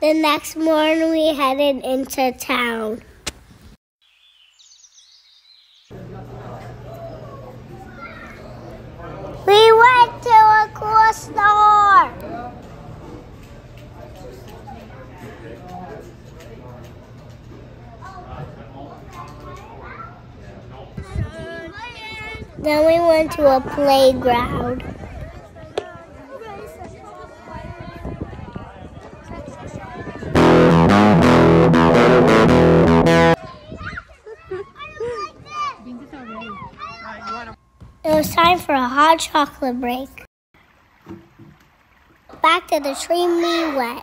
The next morning, we headed into town. We went to a cool store. Then we went to a playground. It was time for a hot chocolate break. Back to the tree we went.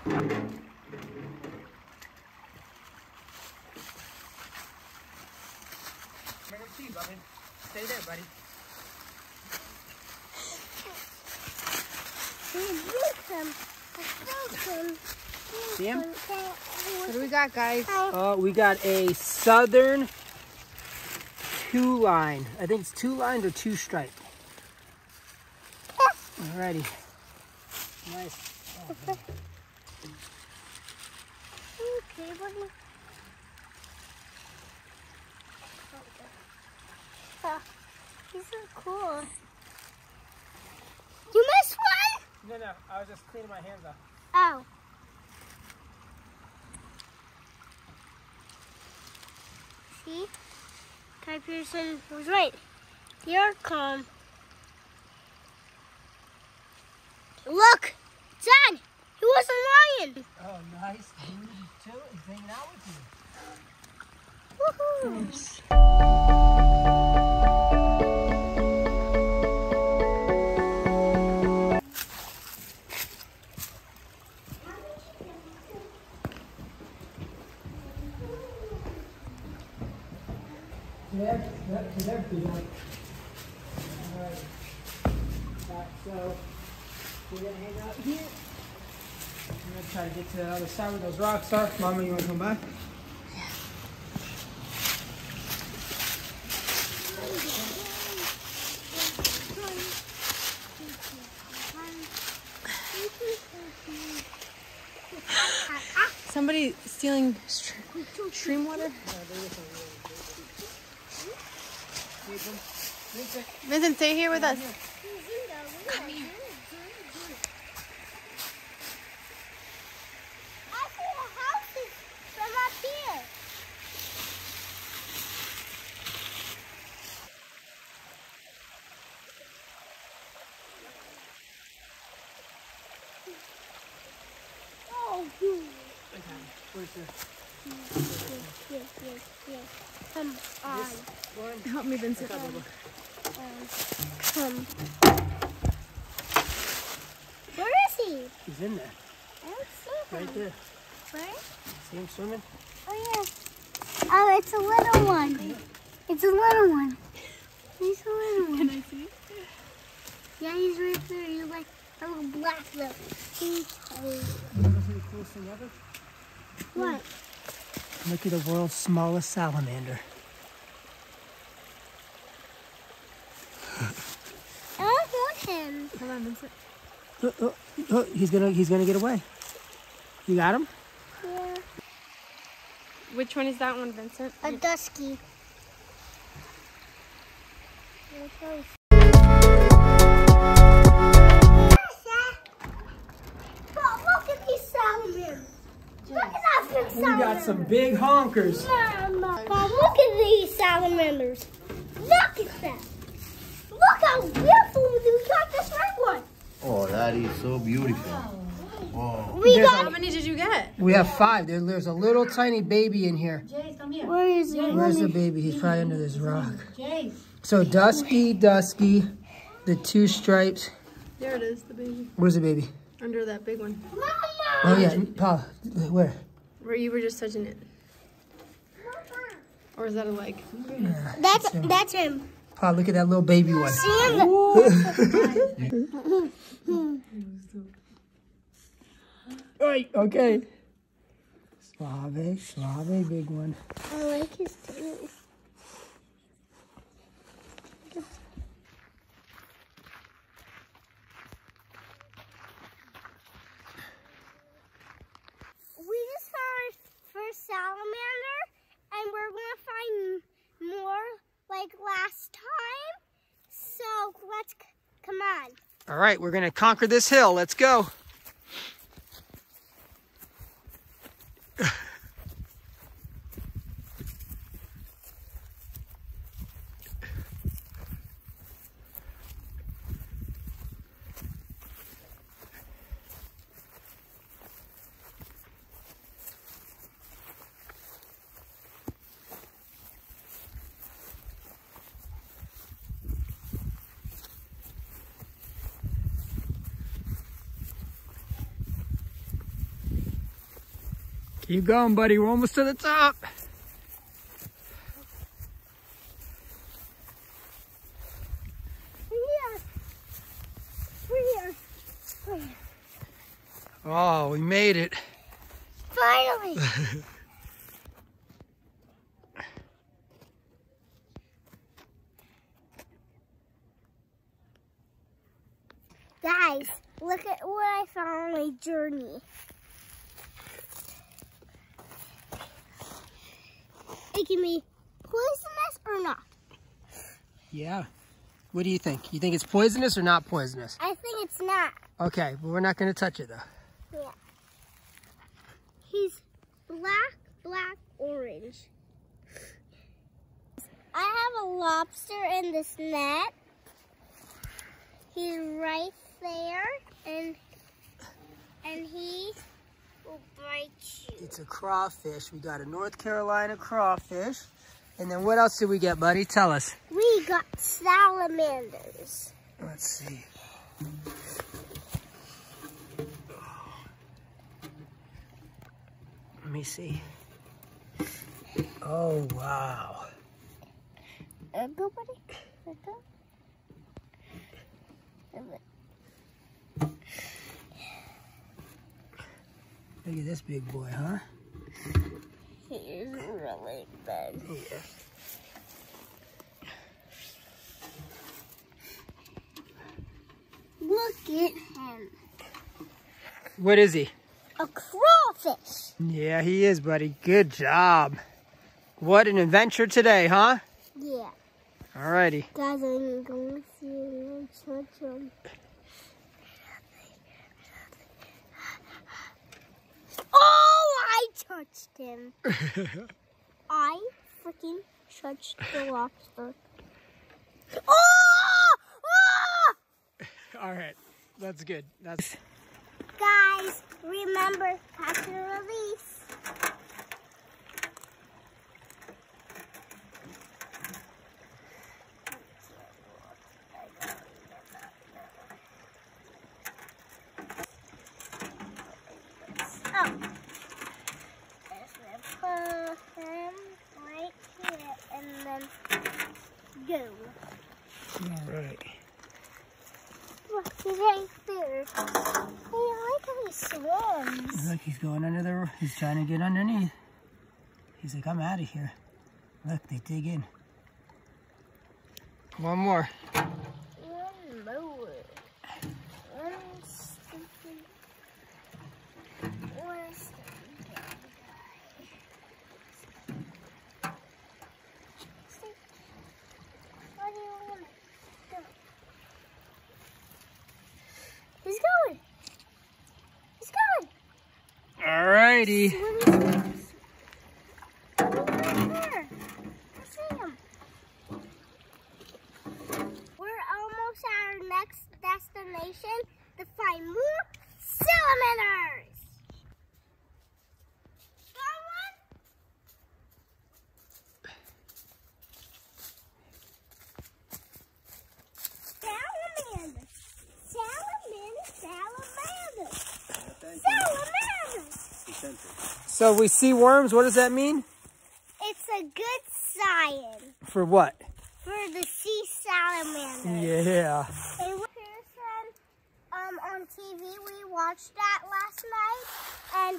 Stay there, buddy. See him? What do we got, guys? We got a southern two line. I think it's two lines or two stripe. Alrighty. Nice. Okay. Okay, buddy. He's so cool. You missed one? No, I was just cleaning my hands off. Oh. See? Kai Peterson was right. You're calm. Look! Dad! He was a lion! Oh, nice. Dude, too. He's hanging out with you. Woohoo! Thanks. So we're gonna hang out here. I'm gonna try to get to the other side where those rocks are. Mama, you wanna come by? Yeah. Somebody stealing stream water? Vincent, stay here with us. Come here. I see a house from up here. Oh, good. Okay, where's this? Yes. Come on. Help me, Vincent. Come. Where is he? He's in there. I don't see him. Right there. Where? See him swimming? Oh, yeah. Oh, it's a little one. It's a little one. He's a little one. Can I see it? Yeah, he's right there. He's like a little black little pink. What? Look at the world's smallest salamander. I don't want him. Come on, Vincent. Oh, he's gonna get away. You got him? Yeah. Which one is that one, Vincent? A dusky. But look at these salamanders. Look at that big salamander. We got some big honkers. Mama. But look at these salamanders. Look at that. Look how beautiful we got this red one. Oh, that is so beautiful. Wow. How many did you get? We have 5. There's a little tiny baby in here. Jace, come here. Where is he? Where's the baby? He's probably under this rock. Jace. So dusky, the two stripes. There it is, the baby. Where's the baby? Under that big one. Mama! Oh yeah, Pa, where? Where you were just touching it. Mama. Or is that a leg? Yeah, that's him. Pa, look at that little baby one. See him? Right, okay. Slave, big one. I like his tail. We All right, we're going to conquer this hill. Let's go. Keep going, buddy. We're almost to the top. We're here. Oh, we made it. Finally. Guys, look at what I found on my journey. It can be poisonous or not. Yeah. What do you think? You think it's poisonous or not poisonous? I think it's not. Okay, but we're not going to touch it though. Yeah. He's black, orange. I have a lobster in this net. He's right there, and he will bite you. It's a crawfish. We got a North Carolina crawfish. And then what else did we get, buddy? Tell us. We got salamanders. Let's see. Let me see. Oh, wow. Go, buddy. Let go. Look at this big boy, huh? He is really big. Yeah. Look at him. What is he? A crawfish. Yeah, he is, buddy. Good job. What an adventure today, huh? Yeah. Alrighty. Guys, I'm going to see you in the church. Touched him. I freaking touched the lobster. Oh! Oh! All right, that's good. That's. Guys, remember catch and release. Oh. Right here and then go. All right. Look, he's right there. Hey, I like how he swims. Look, he's going under the. He's trying to get underneath. He's like, I'm out of here. Look, they dig in. One more. Alrighty. We're almost at our next destination to find more salamanders. Got one? Salamander. Salamander. Salamander. So we see worms, what does that mean? It's a good sign. For what? For the sea salamanders. Yeah. Kai Peterson, on TV, we watched that last night, and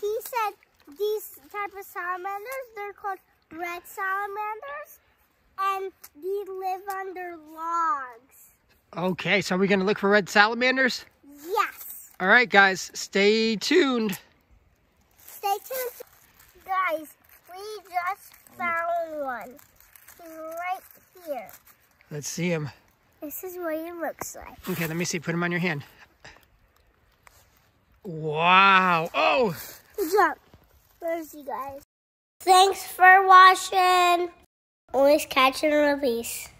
he said these type of salamanders, they're called red salamanders, and they live under logs. Okay, so are we going to look for red salamanders? Yes. All right, guys, stay tuned. Guys, we just found one. He's right here. Let's see him. This is what it looks like. Okay, let me see. Put them on your hand. Wow. Oh! Good job. There's you guys. Thanks for watching. Always catch and release.